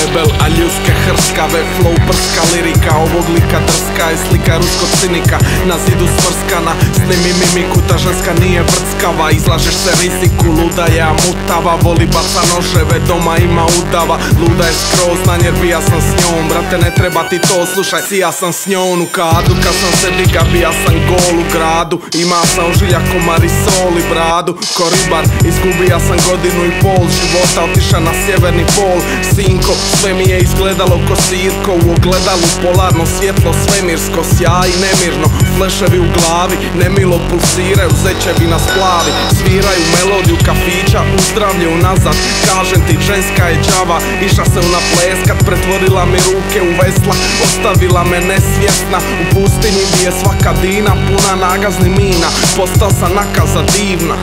debel, a ljuske hrškave, flow prska, lirika ovog lika drska je slika ruskog cinika, na zidu svrskana, snimi mimiku, ta ženska nije vrckava, izlažeš se riziku, luda je mutava, voli baca noževe, doma ima udava, luda je skroz, nanjerbija sam s njom, brate ne treba ti to, slušaj, sija sam s njom u kadu, kad sam se diga bija sam gol u gradu, ima sam žilja ko Marisol i bradu, ko ribar, izgubija sam godinu i pol života, otiša na sjeverni pol, sinko, sve mi je izgledalo ko sirko u ogledalu, polarno svjetlo svemirsko, sjaji nemirno, fleševi u glavi, nemilo pulsiraju, zečevi nas plavi, sviraju melodiju kafića, uzdravlje unazad, kažem ti ženska je đava, iša se unapleskat, pretvorila mi ruke u vesla, ostavila me nesvjesna, u pustinji gdje je svaka dina, puna nagaznih mina, postao sam nakaza divna.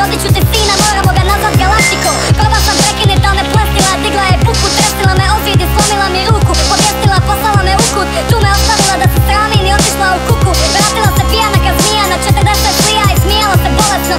Rodit ću ti sina, moramo ga nazvat galaktikom. Prva sam prekinita, me plesnila, digla je puku, tresnila me od zidi, slomila mi ruku, podjesnila, poslala me u kut, tu me ostavila da se sramim i otišla u kuku. Vratila se pijana ka zmija na 40 slija i smijala se bolesno.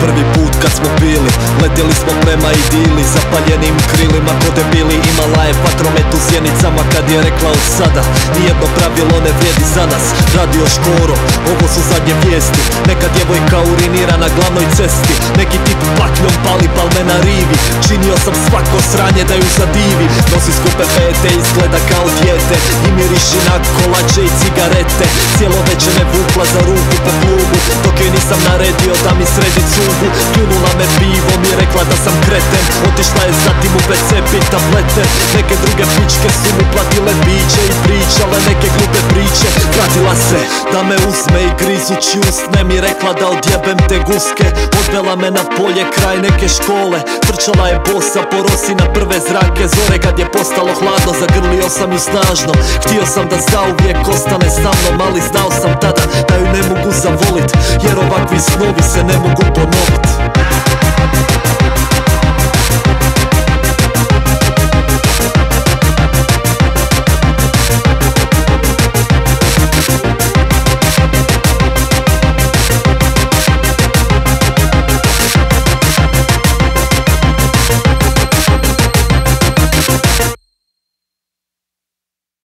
Prvi put kad smo bili, letjeli smo prema idili, zapaljenim krilima ko debili, imala je vatromet u sjenicama kad je rekla od sada nijedno pravilo ne vrijedi za nas. Radio Škoro, ovo su zadnje vijesti, neka djevojka urinira na glavnoj cesti, neki tip pakljom pali palme na rivi, činio sam svako sranje da ju zadivi, nosi skupe pete, izgleda kao dijete i miriši na kolače i cigarete, cijelo večer me vukla za ruku po klubu dok joj nisam naredio da mi sredi cugu. Pljunula me pivom i rekla da sam kreten, otišla je zatim u WC pit tablete, neke druge pičke su mi platile piće i pričale neke glupe priče. Vratila se da me uzme i grizući usne mi rekla da odjebem te guske, odvela me na polje kraj neke škole, trčala je bosa po rosi na prve zrake zore. Kad je postalo hladno zagrlio sam ju snažno, htio sam da zauvijek ostane sa mnom, ali znao sam tada da ju ne mogu zavolit jer ovakvi snovi se ne mogu ponoviti.